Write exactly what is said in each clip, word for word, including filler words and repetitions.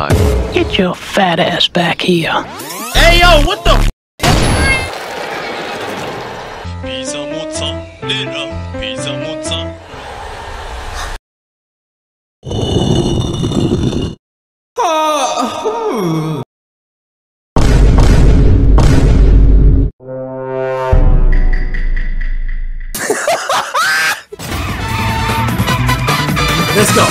time. Get your fat ass back here. Hey yo, what the f? Oh. Let's go.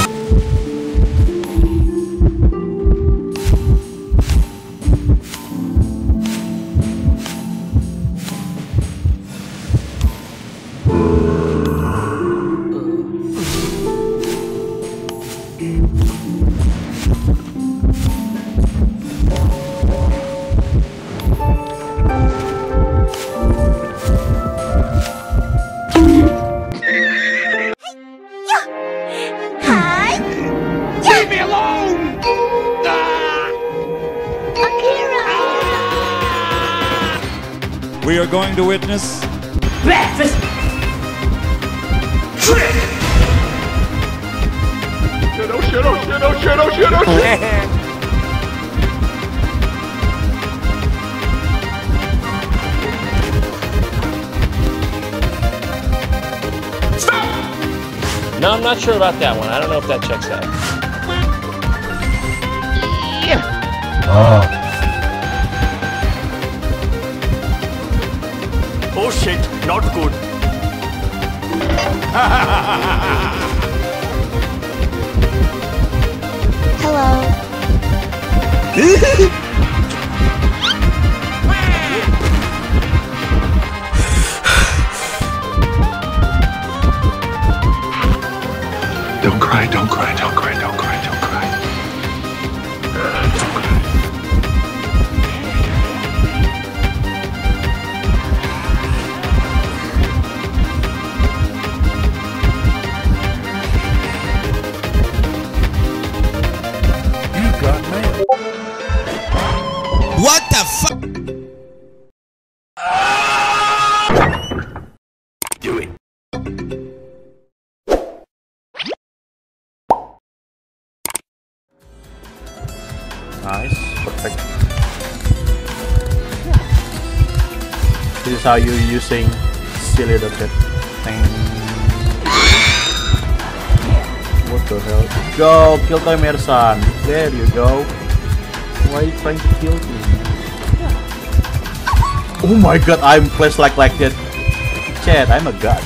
We are going to witness breakfast trick. Shit, oh shit, oh shit, oh shit, oh shit, oh shit. Stop! No, I'm not sure about that one. I don't know if that checks out. Yeah. Oh. Oh shit, not good. Hello. Don't cry, don't cry, don't cry, don't cry, don't cry. Don't cry. What the fuck? Do it. Nice. Perfect. Yeah. This is how you're using silly little bit. What the hell? Go! Kill Toymer-san. There you go. Why are you trying to kill me? Yeah. Oh my god, I'm placed like like that. Chad, I'm a god.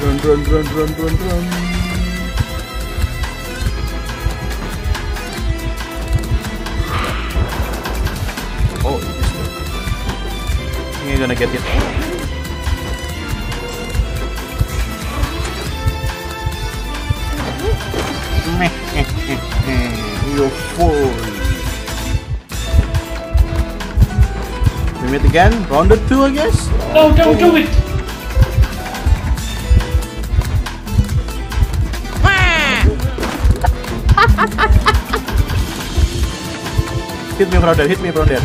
Run, run, run, run, run, run. Oh, you're gonna get hit. You fool. We meet again? Round two, I guess? No, don't do it! Hit me from there, hit me from there.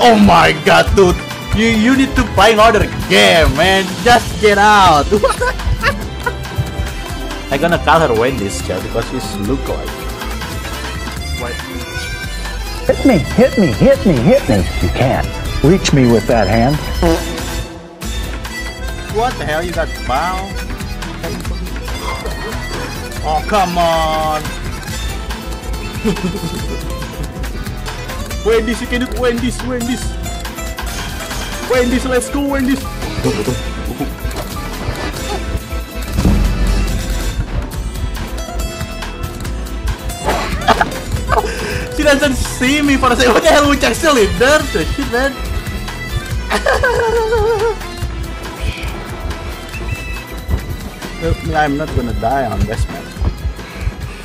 Oh my god, dude, you you need to buy another game, man. Just get out. I'm gonna call her Wendy's child because she's lookalike. What? Hit me, hit me, hit me, hit me. You can't reach me with that hand. What the hell? You got bound? Oh come on. Wendy's, you can do it. Wendy's, Wendy's, Wendy's, let's go, Wendy's. She doesn't see me for a second. What the hell, which actually dirt? Shit, man. Help me, I'm not gonna die on this map.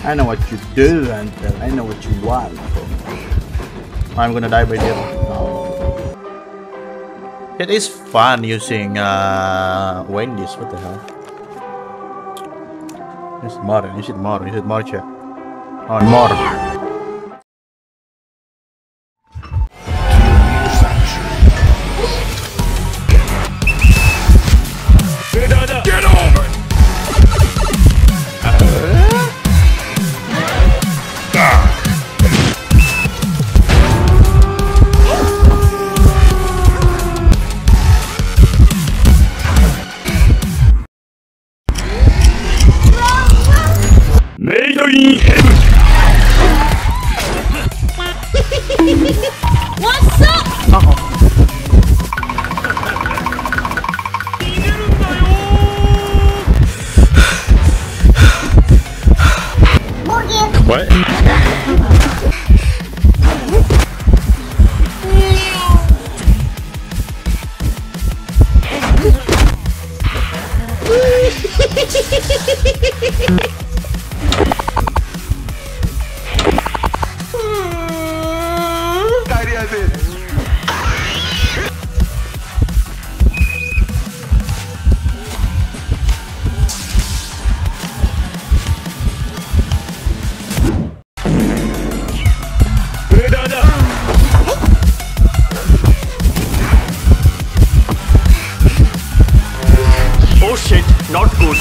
I know what you do, and I know what you want. I'm gonna die by the end. No. It is fun using uh, Wendy's, what the hell? This is modern. You should modern. You should mod check. On modern. Get over it! Get over it! Made in heaven! What's up? Uh-oh. What? Oh shit, not good.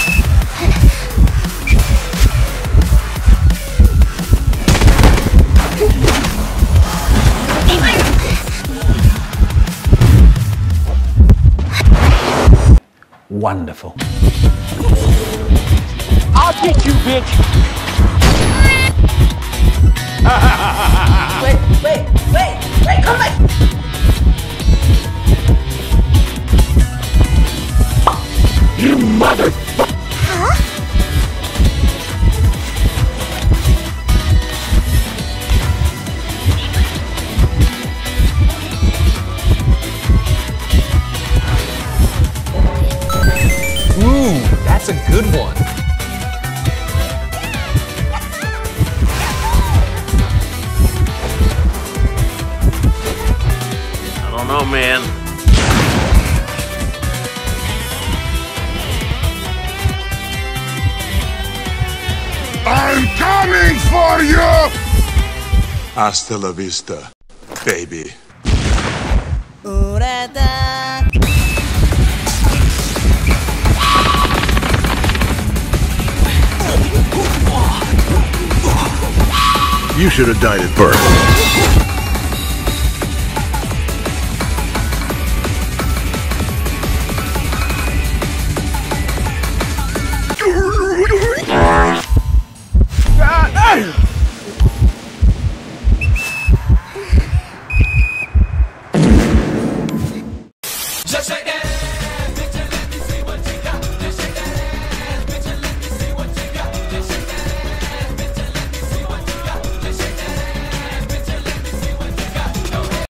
Wonderful. I'll get you, bitch. Wait, wait, wait, wait, come back. You mother! Huh? Ooh, that's a good one. I don't know, man. I'm coming for you! Hasta la vista, baby. You should have died at birth. Just like that.